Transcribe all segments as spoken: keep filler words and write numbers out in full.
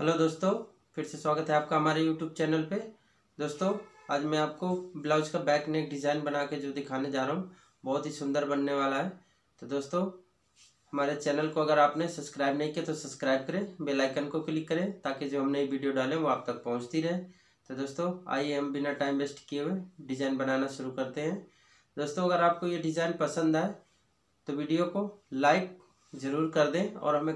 Hello दोस्तों, फिर से स्वागत है आपका हमारे यूट्यूब चैनल पे। दोस्तों आज मैं आपको ब्लाउज का बैक नेक डिज़ाइन बना के जो दिखाने जा रहा हूँ बहुत ही सुंदर बनने वाला है। तो दोस्तों हमारे चैनल को अगर आपने सब्सक्राइब नहीं किया तो सब्सक्राइब करें, बेल आइकन को क्लिक करें ताकि जो हम नई वीडियो डालें वो आप तक पहुँचती रहे। तो दोस्तों आइए हम बिना टाइम वेस्ट किए हुए डिज़ाइन बनाना शुरू करते हैं। दोस्तों अगर आपको ये डिज़ाइन पसंद आए तो वीडियो को लाइक ज़रूर कर दें और हमें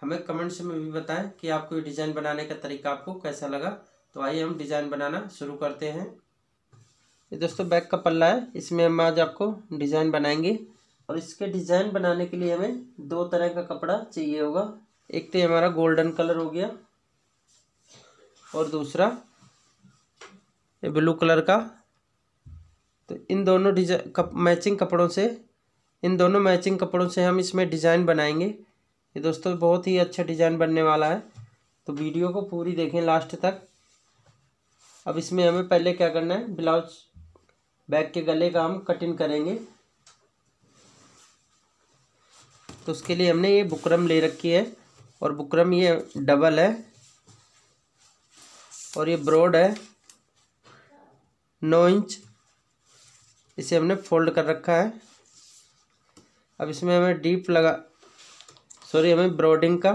हमें कमेंट्स में भी बताएं कि आपको ये डिज़ाइन बनाने का तरीका आपको कैसा लगा। तो आइए हम डिज़ाइन बनाना शुरू करते हैं। ये दोस्तों बैक का पल्ला है, इसमें हम आज आपको डिज़ाइन बनाएंगे और इसके डिज़ाइन बनाने के लिए हमें दो तरह का कपड़ा चाहिए होगा। एक तो हमारा गोल्डन कलर हो गया और दूसरा ये ब्लू कलर का। तो इन दोनों डिजाइन कप, मैचिंग कपड़ों से इन दोनों मैचिंग कपड़ों से हम इसमें डिज़ाइन बनाएंगे। ये दोस्तों बहुत ही अच्छा डिज़ाइन बनने वाला है, तो वीडियो को पूरी देखें लास्ट तक। अब इसमें हमें पहले क्या करना है, ब्लाउज बैक के गले का हम कटिंग करेंगे। तो उसके लिए हमने ये बुकरम ले रखी है और बुकरम ये डबल है और ये ब्रॉड है नौ इंच, इसे हमने फोल्ड कर रखा है। अब इसमें हमें डीप लगा सॉरी हमें ब्रॉडिंग का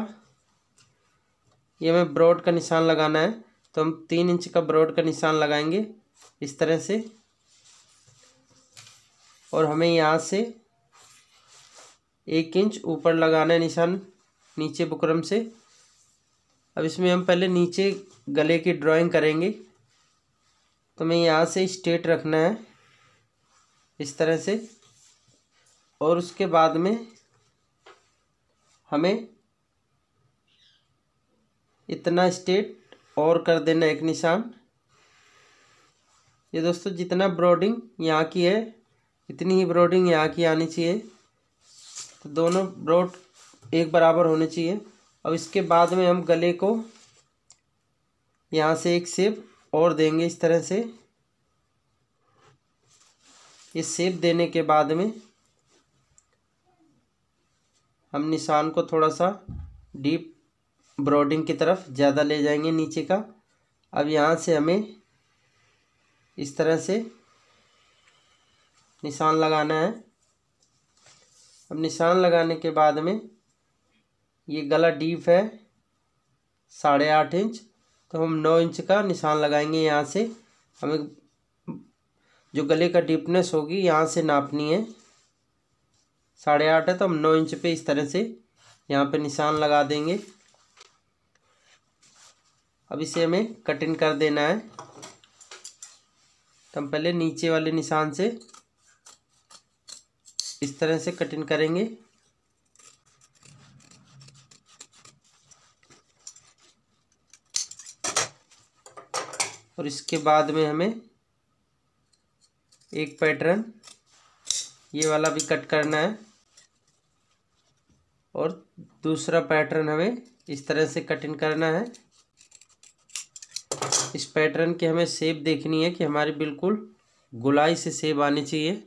ये हमें ब्रॉड का निशान लगाना है, तो हम तीन इंच का ब्रॉड का निशान लगाएंगे इस तरह से। और हमें यहाँ से एक इंच ऊपर लगाना है निशान नीचे बुकरम से। अब इसमें हम पहले नीचे गले की ड्राइंग करेंगे, तो हमें यहाँ से स्ट्रेट रखना है इस तरह से। और उसके बाद में हमें इतना स्ट्रेट और कर देना एक निशान। ये दोस्तों जितना ब्रॉडिंग यहाँ की है इतनी ही ब्रॉडिंग यहाँ की आनी चाहिए, तो दोनों ब्रॉड एक बराबर होने चाहिए। अब इसके बाद में हम गले को यहाँ से एक शेप और देंगे इस तरह से। ये शेप देने के बाद में हम निशान को थोड़ा सा डीप ब्रॉडिंग की तरफ ज़्यादा ले जाएंगे नीचे का। अब यहाँ से हमें इस तरह से निशान लगाना है। अब निशान लगाने के बाद में ये गला डीप है साढ़े आठ इंच, तो हम नौ इंच का निशान लगाएंगे। यहाँ से हमें जो गले का डीपनेस होगी यहाँ से नापनी है, साढ़े आठ है तो हम नौ इंच पे इस तरह से यहाँ पे निशान लगा देंगे। अब इसे हमें कटिंग कर देना है, तो हम पहले नीचे वाले निशान से इस तरह से कटिंग करेंगे। और इसके बाद में हमें एक पैटर्न ये वाला भी कट करना है और दूसरा पैटर्न हमें इस तरह से कटिंग करना है। इस पैटर्न की हमें शेप देखनी है कि हमारी बिल्कुल गोलाई से शेप आनी चाहिए।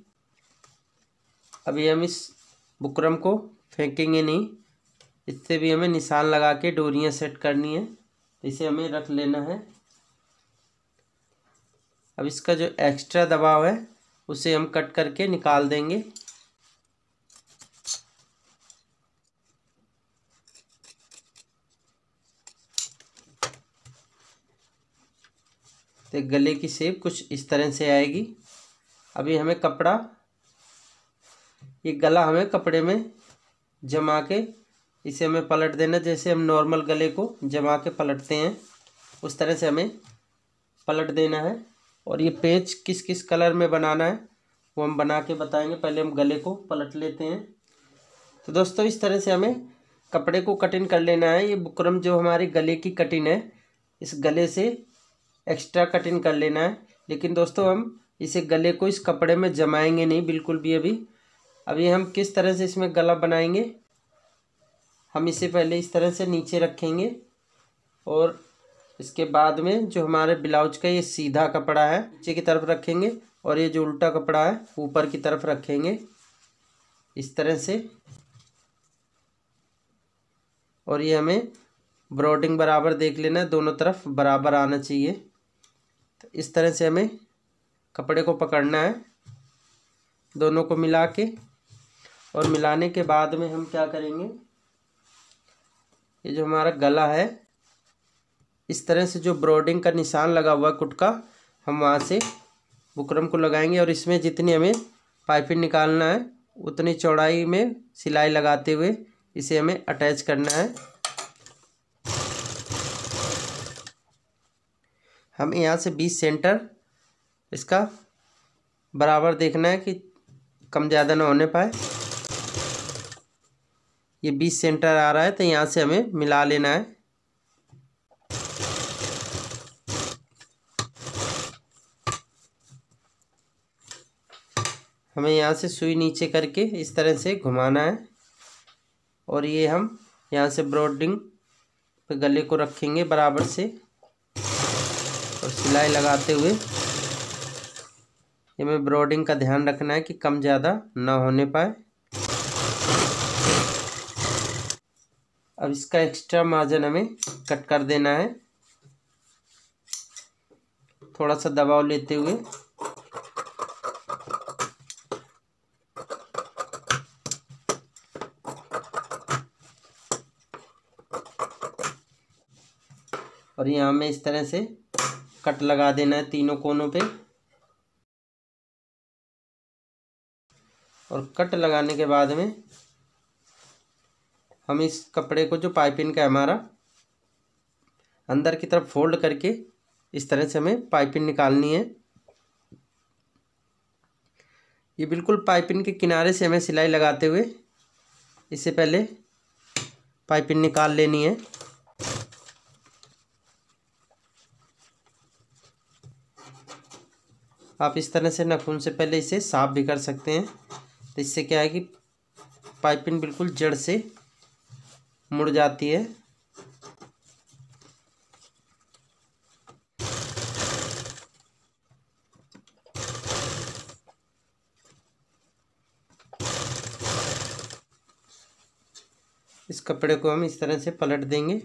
अभी हम इस बुकरम को फेंकेंगे नहीं, इससे भी हमें निशान लगा के डोरियाँ सेट करनी है, इसे हमें रख लेना है। अब इसका जो एक्स्ट्रा दबाव है उसे हम कट करके निकाल देंगे। तो गले की शेप कुछ इस तरह से आएगी। अभी हमें कपड़ा ये गला हमें कपड़े में जमा के इसे हमें पलट देना, जैसे हम नॉर्मल गले को जमा के पलटते हैं उस तरह से हमें पलट देना है। और ये पेच किस किस कलर में बनाना है वो हम बना के बताएंगे, पहले हम गले को पलट लेते हैं। तो दोस्तों इस तरह से हमें कपड़े को कटिंग कर लेना है। ये बुकरम जो हमारे गले की कटिंग है इस गले से एक्स्ट्रा कटिंग कर लेना है, लेकिन दोस्तों हम इसे गले को इस कपड़े में जमाएंगे नहीं बिल्कुल भी। अभी अभी हम किस तरह से इसमें गला बनाएंगे, हम इसे पहले इस तरह से नीचे रखेंगे और इसके बाद में जो हमारे ब्लाउज का ये सीधा कपड़ा है नीचे की तरफ रखेंगे और ये जो उल्टा कपड़ा है ऊपर की तरफ रखेंगे इस तरह से। और ये हमें ब्रॉडिंग बराबर देख लेना, दोनों तरफ बराबर आना चाहिए। तो इस तरह से हमें कपड़े को पकड़ना है, दोनों को मिला के। और मिलाने के बाद में हम क्या करेंगे, ये जो हमारा गला है इस तरह से जो ब्रॉडिंग का निशान लगा हुआ है कुट का, हम वहाँ से बुकरम को लगाएंगे। और इसमें जितनी हमें पाइपिंग निकालना है उतनी चौड़ाई में सिलाई लगाते हुए इसे हमें अटैच करना है। हमें यहाँ से बीस सेंटर इसका बराबर देखना है कि कम ज़्यादा ना होने पाए। ये बीस सेंटर आ रहा है तो यहाँ से हमें मिला लेना है। हमें यहाँ से सुई नीचे करके इस तरह से घुमाना है। और ये हम यहाँ से ब्रॉडिंग पे गले को रखेंगे बराबर से और सिलाई लगाते हुए ये हमें ब्रॉडिंग का ध्यान रखना है कि कम ज़्यादा ना होने पाए। अब इसका एक्स्ट्रा मार्जिन हमें कट कर देना है, थोड़ा सा दबाव लेते हुए। और यहाँ में इस तरह से कट लगा देना है तीनों कोनों पे। और कट लगाने के बाद में हम इस कपड़े को जो पाइपिंग का हमारा अंदर की तरफ फोल्ड करके इस तरह से हमें पाइपिंग निकालनी है। ये बिल्कुल पाइपिंग के किनारे से हमें सिलाई लगाते हुए इससे पहले पाइपिंग निकाल लेनी है। आप इस तरह से नाखून से पहले इसे साफ भी कर सकते हैं, तो इससे क्या है कि पाइपिंग बिल्कुल जड़ से मुड़ जाती है। इस कपड़े को हम इस तरह से पलट देंगे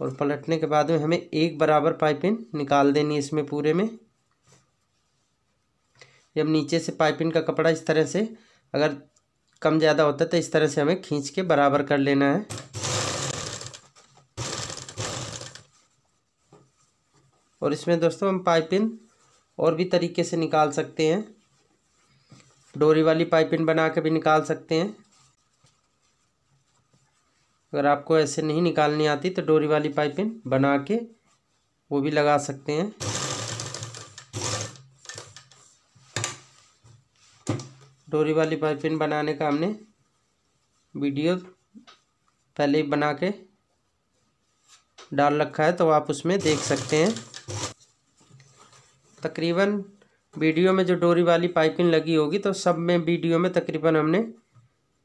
और पलटने के बाद में हमें एक बराबर पाइपिंग निकाल देनी है इसमें पूरे में। जब नीचे से पाइपिंग का कपड़ा इस तरह से अगर कम ज़्यादा होता है तो इस तरह से हमें खींच के बराबर कर लेना है। और इसमें दोस्तों हम पाइपिंग और भी तरीके से निकाल सकते हैं, डोरी वाली पाइपिंग बना के भी निकाल सकते हैं। अगर आपको ऐसे नहीं निकालनी आती तो डोरी वाली पाइपिंग बना के वो भी लगा सकते हैं। डोरी वाली पाइपिंग बनाने का हमने वीडियो पहले ही बना के डाल रखा है, तो आप उसमें देख सकते हैं। तकरीबन वीडियो में जो डोरी वाली पाइपिंग लगी होगी तो सब में वीडियो में तकरीबन हमने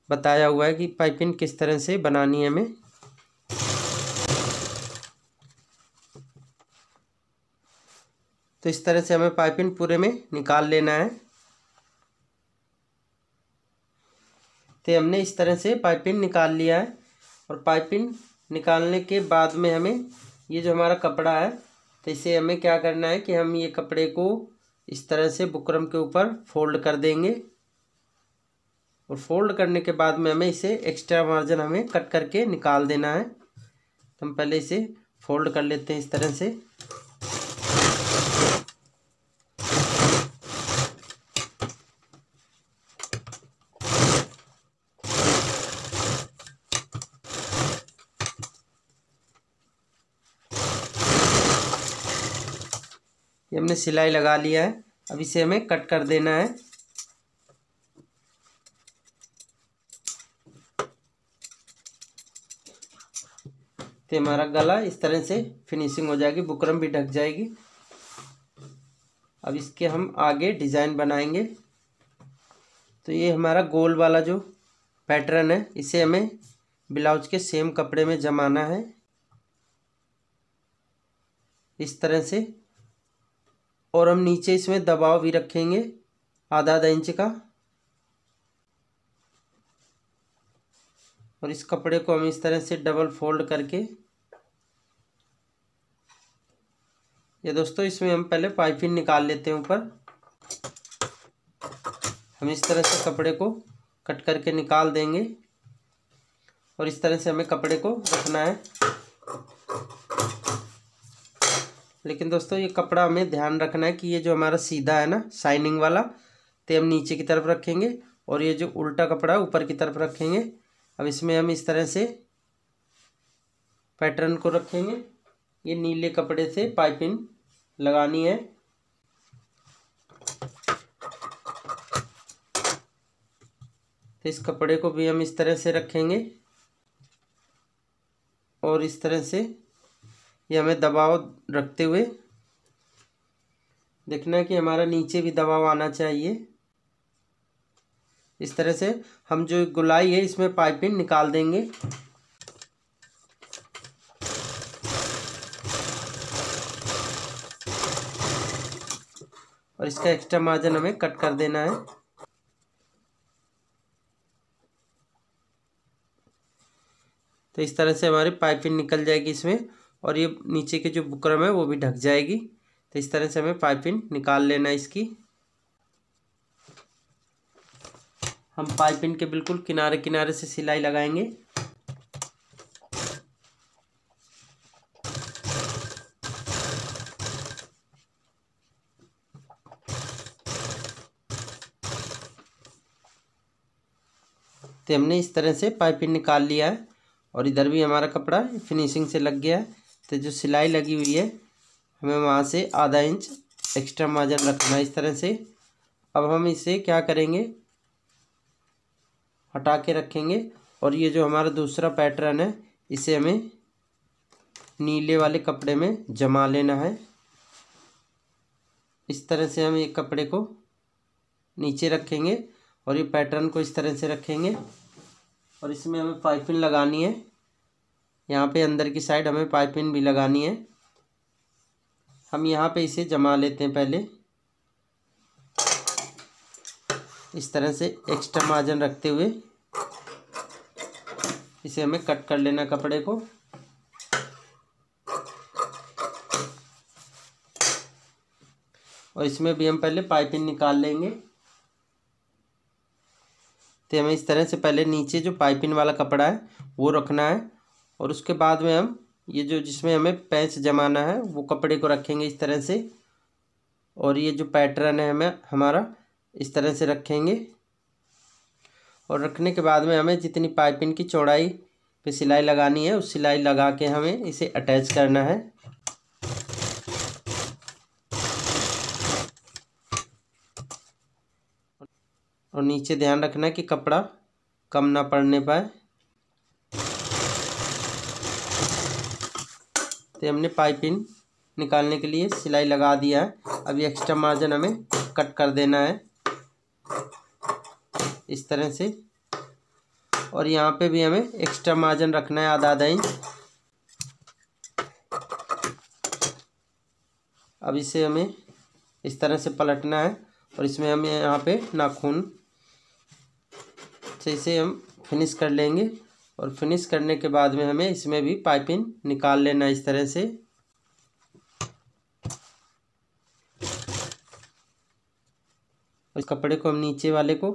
बताया हुआ है कि पाइपिंग किस तरह से बनानी है हमें। तो इस तरह से हमें पाइपिंग पूरे में निकाल लेना है। तो हमने इस तरह से पाइपिंग निकाल लिया है। और पाइपिंग निकालने के बाद में हमें ये जो हमारा कपड़ा है तो इसे हमें क्या करना है कि हम ये कपड़े को इस तरह से बुकरम के ऊपर फोल्ड कर देंगे। और फोल्ड करने के बाद में हमें इसे एक्स्ट्रा मार्जिन हमें कट करके निकाल देना है। तो हम पहले इसे फोल्ड कर लेते हैं इस तरह से। ये हमने सिलाई लगा लिया है, अब इसे हमें कट कर देना है। तो हमारा गला इस तरह से फिनिशिंग हो जाएगी, बुकरम भी ढक जाएगी। अब इसके हम आगे डिज़ाइन बनाएंगे। तो ये हमारा गोल वाला जो पैटर्न है इसे हमें ब्लाउज के सेम कपड़े में जमाना है। इस तरह से, और हम नीचे इसमें दबाव भी रखेंगे आधा आधा इंच का। और इस कपड़े को हम इस तरह से डबल फोल्ड करके ये दोस्तों इसमें हम पहले पाइपिंग निकाल लेते हैं। ऊपर हम इस तरह से कपड़े को कट करके निकाल देंगे और इस तरह से हमें कपड़े को रखना है। लेकिन दोस्तों ये कपड़ा हमें ध्यान रखना है कि ये जो हमारा सीधा है ना शाइनिंग वाला, तो हम नीचे की तरफ रखेंगे और ये जो उल्टा कपड़ा है ऊपर की तरफ रखेंगे। अब इसमें हम इस तरह से पैटर्न को रखेंगे। ये नीले कपड़े से पाइपिंग लगानी है। तो इस कपड़े को भी हम इस तरह से रखेंगे और इस तरह से ये हमें दबाव रखते हुए देखना है कि हमारा नीचे भी दबाव आना चाहिए। इस तरह से हम जो गोलाई है इसमें पाइपिंग निकाल देंगे। और इसका एक्स्ट्रा मार्जिन हमें कट कर देना है। तो इस तरह से हमारी पाइपिंग निकल जाएगी इसमें और ये नीचे के जो बुकरम है वो भी ढक जाएगी। तो इस तरह से हमें पाइपिंग निकाल लेना है इसकी। हम पाइपिंग के बिल्कुल किनारे किनारे से सिलाई लगाएंगे। तो हमने इस तरह से पाइपिंग निकाल लिया है और इधर भी हमारा कपड़ा फिनिशिंग से लग गया है। तो जो सिलाई लगी हुई है हमें वहाँ से आधा इंच एक्स्ट्रा मार्जिन रखना है इस तरह से। अब हम इसे क्या करेंगे, हटा के रखेंगे और ये जो हमारा दूसरा पैटर्न है इसे हमें नीले वाले कपड़े में जमा लेना है। इस तरह से हम ये कपड़े को नीचे रखेंगे और ये पैटर्न को इस तरह से रखेंगे और इसमें हमें पाइपिंग लगानी है। यहाँ पे अंदर की साइड हमें पाइपिंग भी लगानी है। हम यहाँ पे इसे जमा लेते हैं पहले इस तरह से एक्स्ट्रा मार्जिन रखते हुए। इसे हमें कट कर लेना कपड़े को। और इसमें भी हम पहले पाइपिंग निकाल लेंगे। तो हमें इस तरह से पहले नीचे जो पाइपिंग वाला कपड़ा है वो रखना है और उसके बाद में हम ये जो जिसमें हमें पैच जमाना है वो कपड़े को रखेंगे इस तरह से। और ये जो पैटर्न है हमें हमारा इस तरह से रखेंगे। और रखने के बाद में हमें जितनी पाइपिंग की चौड़ाई पे सिलाई लगानी है उस सिलाई लगा के हमें इसे अटैच करना है। और नीचे ध्यान रखना कि कपड़ा कम ना पड़ने पाए। तो हमने पाइपिंग निकालने के लिए सिलाई लगा दिया है। अब ये एक्स्ट्रा मार्जिन हमें कट कर देना है इस तरह से। और यहाँ पे भी हमें एक्स्ट्रा मार्जिन रखना है आधा आधा इंच। अब इसे हमें इस तरह से पलटना है और इसमें हमें यहाँ पे नाखून से इसे हम फिनिश कर लेंगे। और फिनिश करने के बाद में हमें इसमें भी पाइपिंग निकाल लेना है इस तरह से। इस कपड़े को हम नीचे वाले को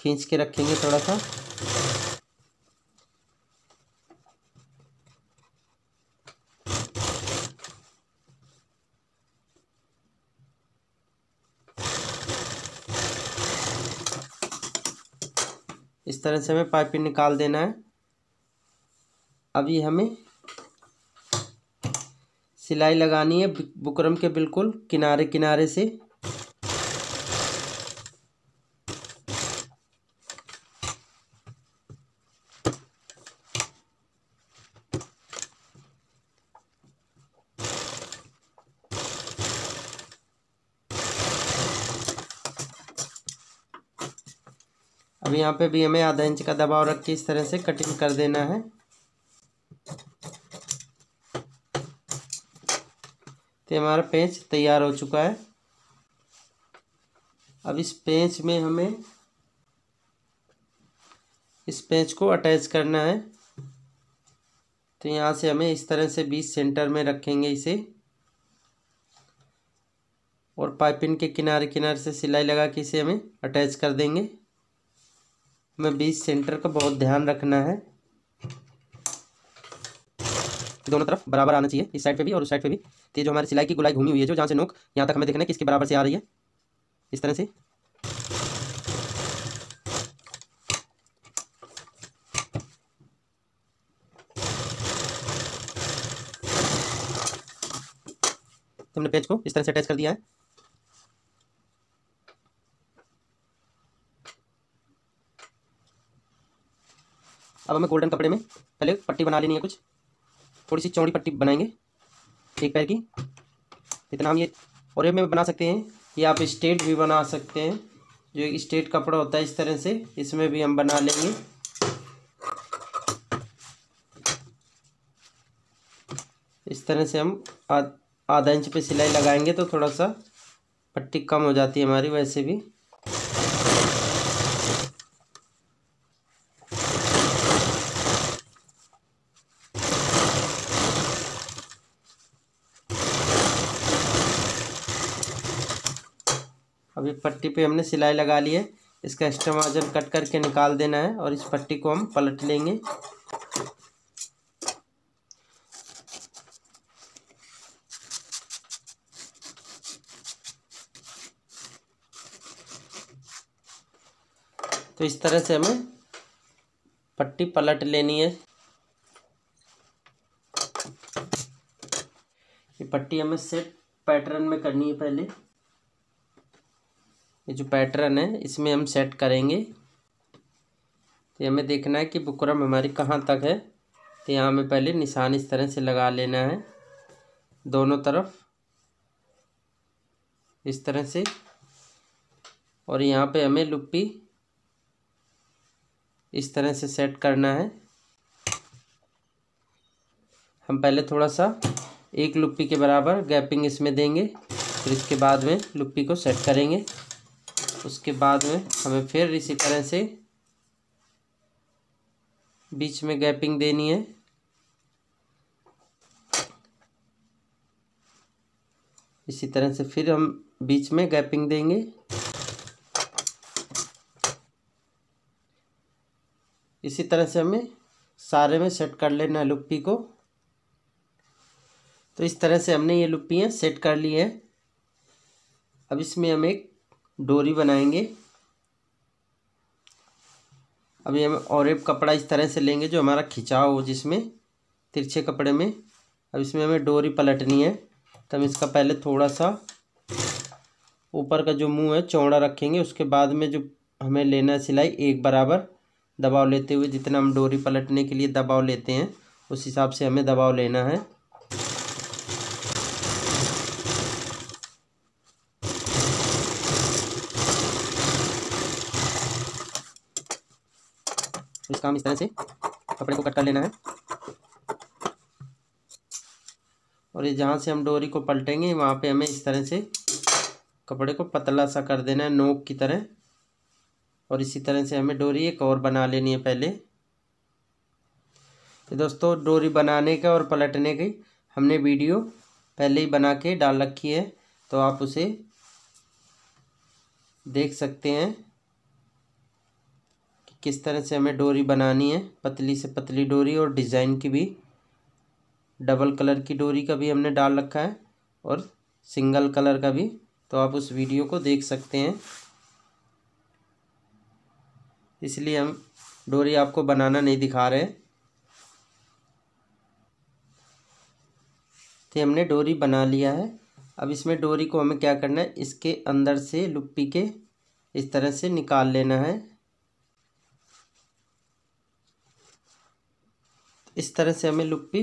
खींच के रखेंगे थोड़ा सा। इस तरह से हमें पाइपिंग निकाल देना है। अभी हमें सिलाई लगानी है बुकरम के बिल्कुल किनारे किनारे से। अब यहाँ पे भी हमें आधा इंच का दबाव रख के इस तरह से कटिंग कर देना है। तो हमारा पेंच तैयार हो चुका है। अब इस पेंच में हमें इस पेंच को अटैच करना है। तो यहाँ से हमें इस तरह से बीच सेंटर में रखेंगे इसे। और पाइपिंग के किनारे किनारे से सिलाई लगा के इसे हमें अटैच कर देंगे। हमें बीच सेंटर का बहुत ध्यान रखना है, दोनों तरफ बराबर आना चाहिए, इस साइड पे भी और उस साइड पे भी। तो जो हमारी सिलाई की गोलाई घूमी हुई है, जो जहाँ से नोक यहाँ तक हमें देखना है कि इसके बराबर से आ रही है, इस तरह से। हमने पेज को इस तरह से अटैच कर दिया है। अब हमें गोल्डन कपड़े में पहले पट्टी बना लेनी है, कुछ थोड़ी सी चौड़ी पट्टी बनाएंगे एक पैर की, इतना हम ये और ये में बना सकते हैं, ये आप स्ट्रेट भी बना सकते हैं, जो एक स्ट्रेट कपड़ा होता है इस तरह से, इसमें भी हम बना लेंगे। इस तरह से हम आध आधा इंच पे सिलाई लगाएंगे तो थोड़ा सा पट्टी कम हो जाती है हमारी, वैसे भी अभी पट्टी पे हमने सिलाई लगा ली है। इसका एक्स्ट्रा मार्जिन कट करके निकाल देना है और इस पट्टी को हम पलट लेंगे। तो इस तरह से हमें पट्टी पलट लेनी है। ये पट्टी हमें सेट पैटर्न में करनी है। पहले ये जो पैटर्न है इसमें हम सेट करेंगे। तो हमें देखना है कि बुकरम हमारी कहाँ तक है। तो यहाँ हमें पहले निशान इस तरह से लगा लेना है दोनों तरफ, इस तरह से। और यहाँ पे हमें लुप्पी इस तरह से सेट करना है। हम पहले थोड़ा सा एक लुप्पी के बराबर गैपिंग इसमें देंगे, फिर इसके बाद में लुप्पी को सेट करेंगे। उसके बाद में हमें फिर इसी तरह से बीच में गैपिंग देनी है। इसी तरह से फिर हम बीच में गैपिंग देंगे। इसी तरह से हमें सारे में सेट कर लेना है लुप्पी को। तो इस तरह से हमने ये लुप्पियाँ सेट कर ली हैं। अब इसमें हम एक डोरी बनाएंगे। अभी हम और एक कपड़ा इस तरह से लेंगे जो हमारा खिंचाव हो, जिसमें तिरछे कपड़े में। अब इसमें हमें डोरी पलटनी है। तो हम इसका पहले थोड़ा सा ऊपर का जो मुंह है चौड़ा रखेंगे। उसके बाद में जो हमें लेना है सिलाई, एक बराबर दबाव लेते हुए, जितना हम डोरी पलटने के लिए दबाव लेते हैं उस हिसाब से हमें दबाव लेना है। इसका हम इस तरह से कपड़े को कट कर लेना है। और ये जहाँ से हम डोरी को पलटेंगे वहाँ पे हमें इस तरह से कपड़े को पतला सा कर देना है नोक की तरह। और इसी तरह से हमें डोरी एक और बना लेनी है पहले। तो दोस्तों, डोरी बनाने का और पलटने की हमने वीडियो पहले ही बना के डाल रखी है, तो आप उसे देख सकते हैं कि किस तरह से हमें डोरी बनानी है। पतली से पतली डोरी और डिज़ाइन की भी, डबल कलर की डोरी का भी हमने डाल रखा है और सिंगल कलर का भी, तो आप उस वीडियो को देख सकते हैं। इसलिए हम डोरी आपको बनाना नहीं दिखा रहे। तो हमने डोरी बना लिया है। अब इसमें डोरी को हमें क्या करना है, इसके अंदर से लुप्पी के इस तरह से निकाल लेना है। इस तरह से हमें लुप्पी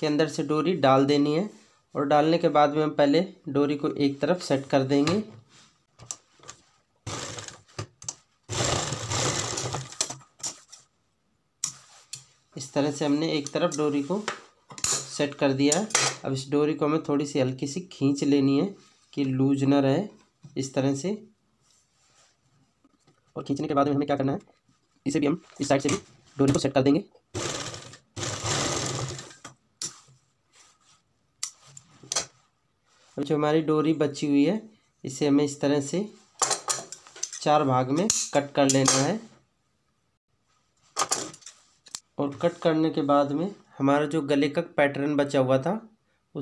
के अंदर से डोरी डाल देनी है। और डालने के बाद में हम पहले डोरी को एक तरफ सेट कर देंगे। इस तरह से हमने एक तरफ डोरी को सेट कर दिया है। अब इस डोरी को हमें थोड़ी सी हल्की सी खींच लेनी है कि लूज ना रहे, इस तरह से। और खींचने के बाद में हमें क्या करना है, इसे भी हम इस साइड से भी डोरी को सेट कर देंगे। अब जो हमारी डोरी बची हुई है इसे हमें इस तरह से चार भाग में कट कर लेना है। और कट करने के बाद में हमारा जो गले का पैटर्न बचा हुआ था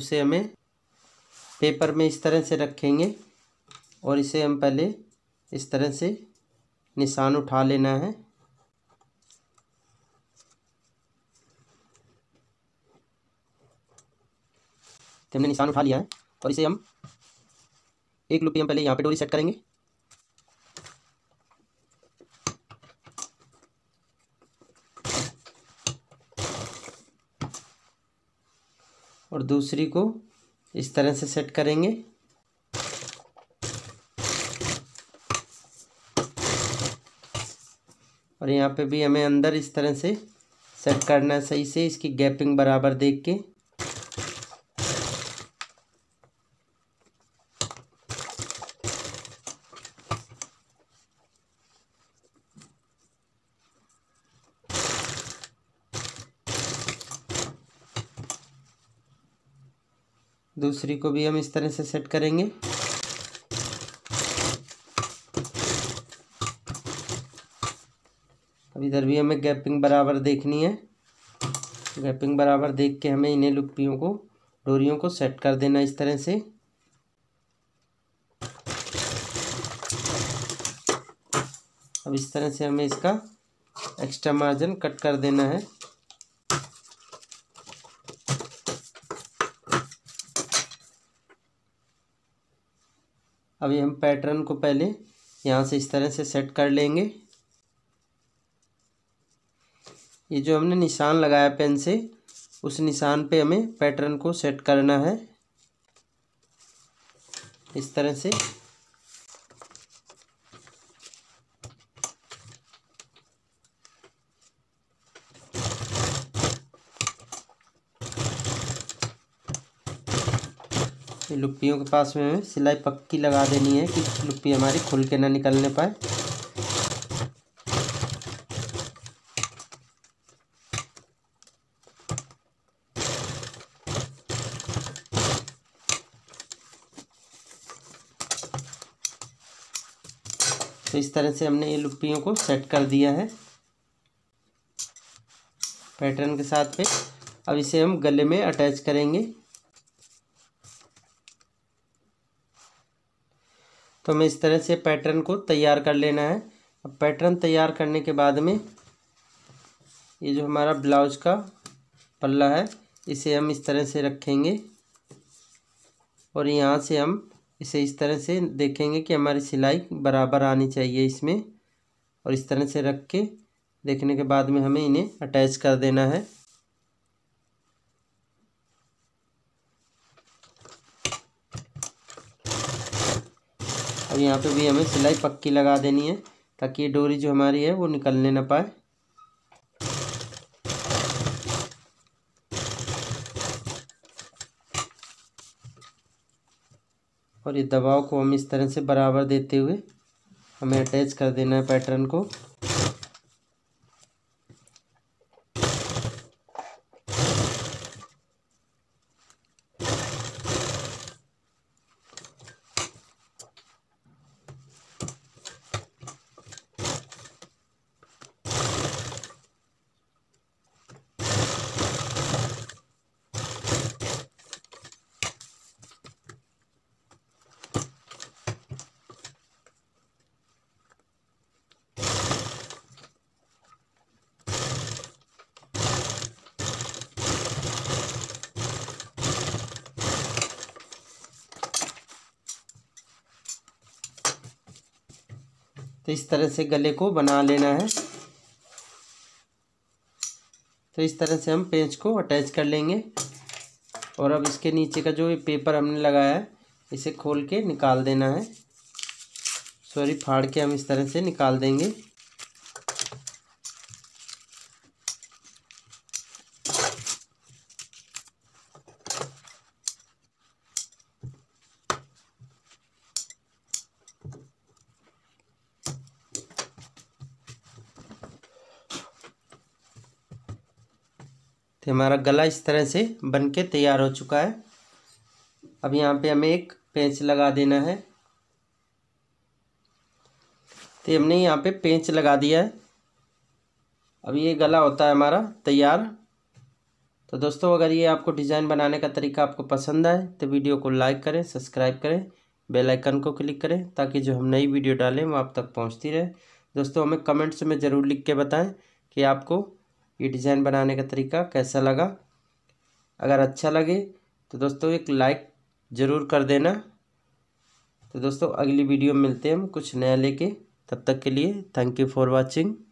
उसे हमें पेपर में इस तरह से रखेंगे और इसे हम पहले इस तरह से निशान उठा लेना है। तो हमने निशान उठा लिया है और इसे हम एक लूप हम पहले यहाँ पे डोरी सेट करेंगे। और दूसरी को इस तरह से सेट करेंगे। और यहाँ पे भी हमें अंदर इस तरह से सेट करना है सही से, इसकी गैपिंग बराबर देख के। दूसरी को भी हम इस तरह से सेट करेंगे। अब इधर भी हमें गैपिंग बराबर देखनी है। गैपिंग बराबर देख के हमें इन्हें लुप्पियों को डोरियों को सेट कर देना इस तरह से। अब इस तरह से हमें इसका एक्स्ट्रा मार्जिन कट कर देना है। अभी हम पैटर्न को पहले यहाँ से इस तरह से सेट कर लेंगे। ये जो हमने निशान लगाया पेन से उस निशान पे हमें पैटर्न को सेट करना है इस तरह से। लुप्पियों के पास में हमें सिलाई पक्की लगा देनी है कि लुप्पी हमारी खुल के ना निकलने पाए। तो इस तरह से हमने ये लुप्पियों को सेट कर दिया है पैटर्न के साथ पे। अब इसे हम गले में अटैच करेंगे। तो हमें इस तरह से पैटर्न को तैयार कर लेना है। अब पैटर्न तैयार करने के बाद में ये जो हमारा ब्लाउज का पल्ला है इसे हम इस तरह से रखेंगे। और यहाँ से हम इसे इस तरह से देखेंगे कि हमारी सिलाई बराबर आनी चाहिए इसमें। और इस तरह से रख के देखने के बाद में हमें इन्हें अटैच कर देना है। अब यहाँ पे भी हमें सिलाई पक्की लगा देनी है ताकि ये डोरी जो हमारी है वो निकलने ना पाए। और ये दबाव को हम इस तरह से बराबर देते हुए हमें अटैच कर देना है पैटर्न को। तो इस तरह से गले को बना लेना है। तो इस तरह से हम पेंच को अटैच कर लेंगे। और अब इसके नीचे का जो ये पेपर हमने लगाया है इसे खोल के निकाल देना है, सॉरी फाड़ के हम इस तरह से निकाल देंगे। तो हमारा गला इस तरह से बन के तैयार हो चुका है। अब यहाँ पे हमें एक पेंच लगा देना है। तो हमने यहाँ पे पेंच लगा दिया है। अब ये गला होता है हमारा तैयार। तो दोस्तों अगर ये आपको डिज़ाइन बनाने का तरीका आपको पसंद आए तो वीडियो को लाइक करें, सब्सक्राइब करें, बेल आइकन को क्लिक करें ताकि जो हम नई वीडियो डालें वो आप तक पहुँचती रहे। दोस्तों हमें कमेंट्स में ज़रूर लिख के बताएं कि आपको ये डिज़ाइन बनाने का तरीका कैसा लगा। अगर अच्छा लगे तो दोस्तों एक लाइक ज़रूर कर देना। तो दोस्तों अगली वीडियो में मिलते हैं हम कुछ नया लेके। तब तक के लिए थैंक यू फॉर वॉचिंग।